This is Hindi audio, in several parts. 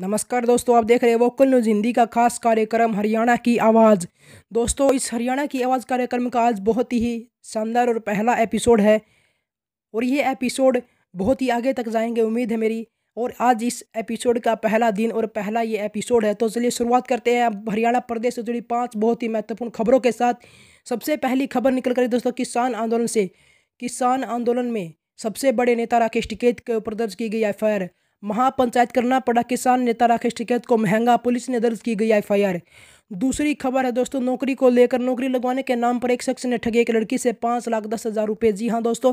नमस्कार दोस्तों, आप देख रहे हैं वोकल न्यूज़ हिंदी का खास कार्यक्रम हरियाणा की आवाज़। दोस्तों, इस हरियाणा की आवाज़ कार्यक्रम का आज बहुत ही शानदार और पहला एपिसोड है और ये एपिसोड बहुत ही आगे तक जाएंगे, उम्मीद है मेरी। और आज इस एपिसोड का पहला दिन और पहला ये एपिसोड है, तो चलिए शुरुआत करते हैं अब हरियाणा प्रदेश से जुड़ी 5 बहुत ही महत्वपूर्ण खबरों के साथ। सबसे पहली खबर निकल कर दोस्तों किसान आंदोलन से। किसान आंदोलन में सबसे बड़े नेता राकेश टिकैत के ऊपर दर्ज की गई एफआईआर। महापंचायत करना पड़ा किसान नेता राकेश टिकैत को महंगा, पुलिस ने दर्ज की गई एफआईआर। दूसरी खबर है दोस्तों नौकरी को लेकर। नौकरी लगवाने के नाम पर एक शख्स ने ठगी एक लड़की से 5,10,000 रुपये। जी हाँ दोस्तों।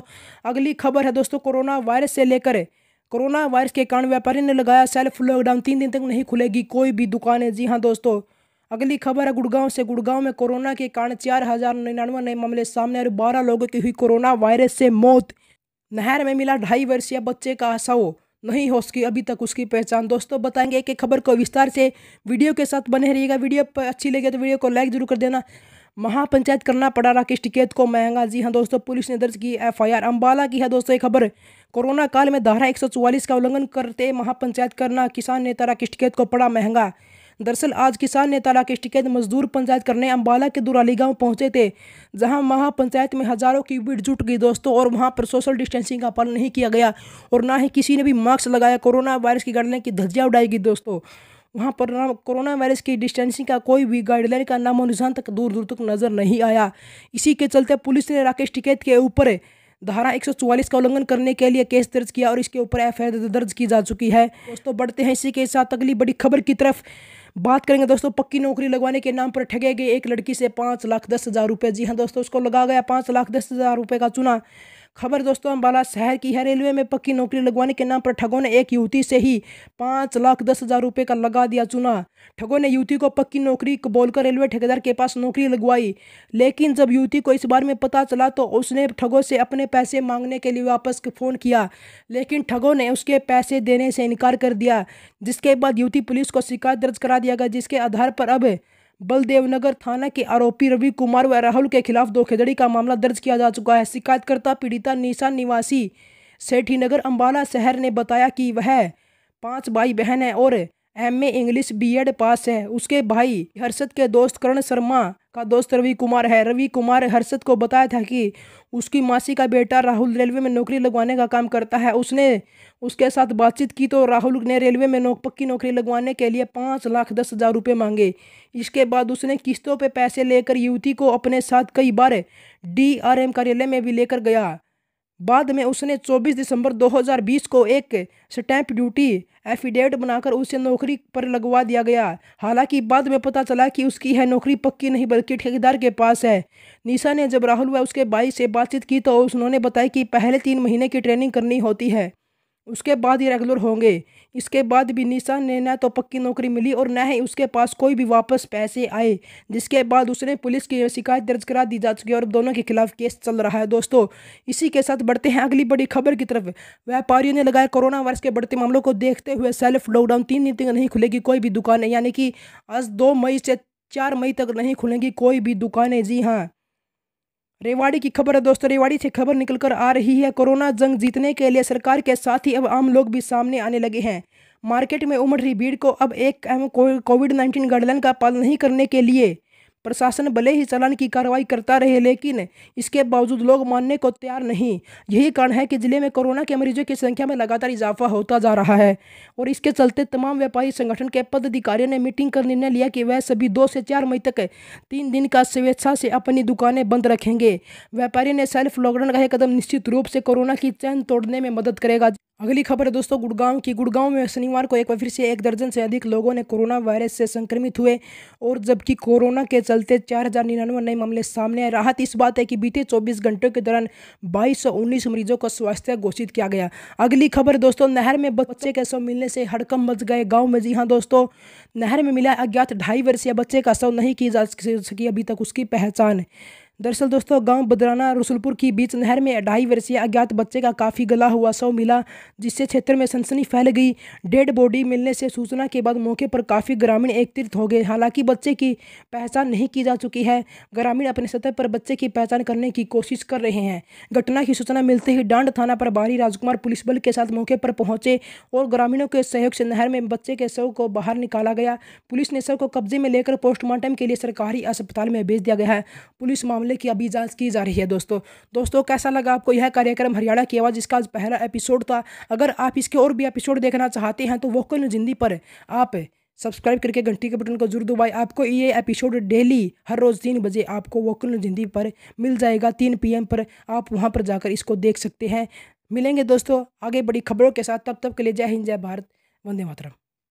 अगली खबर है दोस्तों कोरोना वायरस से लेकर। कोरोना वायरस के कारण व्यापारी ने लगाया सेल्फ लॉकडाउन, 3 दिन तक नहीं खुलेगी कोई भी दुकानें। जी हाँ दोस्तों। अगली खबर है गुड़गांव से। गुड़गांव में कोरोना के कारण 4,099 नए मामले सामने आए, 12 लोगों की हुई कोरोना वायरस से मौत। नहर में मिला 2.5 वर्षीय बच्चे का शव, नहीं हो सकी अभी तक उसकी पहचान। दोस्तों बताएंगे एक एक खबर को विस्तार से, वीडियो के साथ बने रहिएगा। वीडियो पर अच्छी लगे तो वीडियो को लाइक जरूर कर देना। महापंचायत करना पड़ा राकेश टिकैत को महंगा। जी हाँ दोस्तों, पुलिस ने दर्ज की एफआईआर। अंबाला की है दोस्तों ये खबर। कोरोना काल में धारा 144 का उल्लंघन करते महापंचायत करना किसान नेता राकेश टिकैत को पड़ा महंगा। दरअसल आज किसान नेता राकेश टिकैत मजदूर पंचायत करने अंबाला के दूराली गांव पहुंचे थे, जहां महापंचायत में हजारों की भीड़ जुट गई दोस्तों, और वहां पर सोशल डिस्टेंसिंग का पालन नहीं किया गया और ना ही किसी ने भी मास्क लगाया। कोरोना वायरस की गाइडलाइन की धज्जियां उड़ाई गई दोस्तों वहां पर। ना कोरोना वायरस की डिस्टेंसिंग का कोई भी गाइडलाइन का नामो निशान तक दूर तक नजर नहीं आया। इसी के चलते पुलिस ने राकेश टिकैत के ऊपर धारा 144 का उल्लंघन करने के लिए केस दर्ज किया और इसके ऊपर एफआईआर दर्ज की जा चुकी है। दोस्तों बढ़ते हैं इसी के साथ अगली बड़ी खबर की तरफ। बात करेंगे दोस्तों पक्की नौकरी लगवाने के नाम पर ठगे गए एक लड़की से 5,10,000 रुपये। जी हाँ दोस्तों, उसको लगा गया 5,10,000 रुपये का चूना। खबर दोस्तों अंबाला शहर की है। रेलवे में पक्की नौकरी लगवाने के नाम पर ठगों ने एक युवती से ही 5,10,000 रुपये का लगा दिया चूना। ठगों ने युवती को पक्की नौकरी बोलकर रेलवे ठेकेदार के पास नौकरी लगवाई, लेकिन जब युवती को इस बारे में पता चला तो उसने ठगों से अपने पैसे मांगने के लिए वापस फ़ोन किया, लेकिन ठगों ने उसके पैसे देने से इनकार कर दिया, जिसके बाद युवती पुलिस को शिकायत दर्ज करा दिया गया, जिसके आधार पर अब बलदेवनगर थाना के आरोपी रवि कुमार व राहुल के खिलाफ धोखाधड़ी का मामला दर्ज किया जा चुका है। शिकायतकर्ता पीड़िता निशा निवासी सेठीनगर अंबाला शहर ने बताया कि वह 5 भाई बहन है और एमए इंग्लिश बीएड पास है। उसके भाई हर्षद के दोस्त करण शर्मा का दोस्त रवि कुमार है। रवि कुमार हर्षद को बताया था कि उसकी मासी का बेटा राहुल रेलवे में नौकरी लगवाने का काम करता है। उसने उसके साथ बातचीत की तो राहुल ने रेलवे में पक्की नौकरी लगवाने के लिए 5,10,000 रुपये मांगे। इसके बाद उसने किस्तों पर पैसे लेकर युवती को अपने साथ कई बार DRM कार्यालय में भी लेकर गया। बाद में उसने 24 दिसंबर 2020 को एक स्टैंप ड्यूटी एफिडेविट बनाकर उसे नौकरी पर लगवा दिया गया। हालांकि बाद में पता चला कि उसकी है नौकरी पक्की नहीं बल्कि ठेकेदार के पास है। निशा ने जब राहुल व उसके भाई से बातचीत की तो उन्होंने बताया कि पहले 3 महीने की ट्रेनिंग करनी होती है, उसके बाद ही रेगुलर होंगे। इसके बाद भी निशा ने न तो पक्की नौकरी मिली और न ही उसके पास कोई भी वापस पैसे आए, जिसके बाद उसने पुलिस की शिकायत दर्ज करा दी जा चुकी है और दोनों के खिलाफ केस चल रहा है। दोस्तों इसी के साथ बढ़ते हैं अगली बड़ी खबर की तरफ। व्यापारियों ने लगाया कोरोना वायरस के बढ़ते मामलों को देखते हुए सेल्फ लॉकडाउन, 3 दिन तक नहीं खुलेगी कोई भी दुकानें, यानी कि आज 2 मई से 4 मई तक नहीं खुलेंगी कोई भी दुकानें। जी हाँ। रेवाड़ी की खबर है दोस्तों। रेवाड़ी से खबर निकलकर आ रही है, कोरोना जंग जीतने के लिए सरकार के साथ ही अब आम लोग भी सामने आने लगे हैं। मार्केट में उमड़ रही भीड़ को अब एक अहम कोविड-19 गाइडलाइन का पालन नहीं करने के लिए प्रशासन भले ही चालान की कार्रवाई करता रहे, लेकिन इसके बावजूद लोग मानने को तैयार नहीं। यही कारण है कि जिले में कोरोना के मरीजों की संख्या में लगातार इजाफा होता जा रहा है और इसके चलते तमाम व्यापारी संगठन के पदाधिकारियों ने मीटिंग कर निर्णय लिया कि वह सभी 2 से 4 मई तक 3 दिन का स्वेच्छा से अपनी दुकानें बंद रखेंगे। व्यापारियों ने सेल्फ लॉकडाउन का यह कदम निश्चित रूप से कोरोना की चैन तोड़ने में मदद करेगा। अगली खबर है दोस्तों गुड़गांव की। गुड़गांव में शनिवार को एक बार फिर से 1 दर्जन से अधिक लोगों ने कोरोना वायरस से संक्रमित हुए और जबकि कोरोना के चलते 4,099 नए मामले सामने आए। राहत इस बात है कि बीते 24 घंटों के दौरान 2,219 मरीजों को स्वास्थ्य घोषित किया गया। अगली खबर दोस्तों नहर में बच्चे के शव मिलने से हड़कंप मच गए गाँव में। जी हाँ दोस्तों, नहर में मिला अज्ञात 2.5 वर्षीय बच्चे का शव, नहीं की जा सकी अभी तक उसकी पहचान। दरअसल दोस्तों गांव बदराना रुसुलपुर की बीच नहर में 2.5 वर्षीय अज्ञात बच्चे का काफ़ी गला हुआ शव मिला, जिससे क्षेत्र में सनसनी फैल गई। डेड बॉडी मिलने से सूचना के बाद मौके पर काफ़ी ग्रामीण एकत्रित हो गए। हालांकि बच्चे की पहचान नहीं की जा चुकी है। ग्रामीण अपने स्तर पर बच्चे की पहचान करने की कोशिश कर रहे हैं। घटना की सूचना मिलते ही डांड थाना प्रभारी राजकुमार पुलिस बल के साथ मौके पर पहुंचे और ग्रामीणों के सहयोग से नहर में बच्चे के शव को बाहर निकाला गया। पुलिस ने शव को कब्जे में लेकर पोस्टमार्टम के लिए सरकारी अस्पताल में भेज दिया गया है। पुलिस मामले की अभी जांच की जा रही है। दोस्तों कैसा लगा आपको यह कार्यक्रम हरियाणा की आवाज़, जिसका आज पहला एपिसोड था। अगर आप इसके और भी एपिसोड देखना चाहते हैं तो वोकल जिंदी पर आप सब्सक्राइब करके घंटी के बटन को जरूर दबाएं। आपको ये एपिसोड डेली हर रोज़ 3 बजे आपको वोकल जिंदी पर मिल जाएगा। 3 PM पर आप वहाँ पर जाकर इसको देख सकते हैं। मिलेंगे दोस्तों आगे बड़ी खबरों के साथ, तब तक के लिए जय हिंद, जय भारत, वंदे मातरम।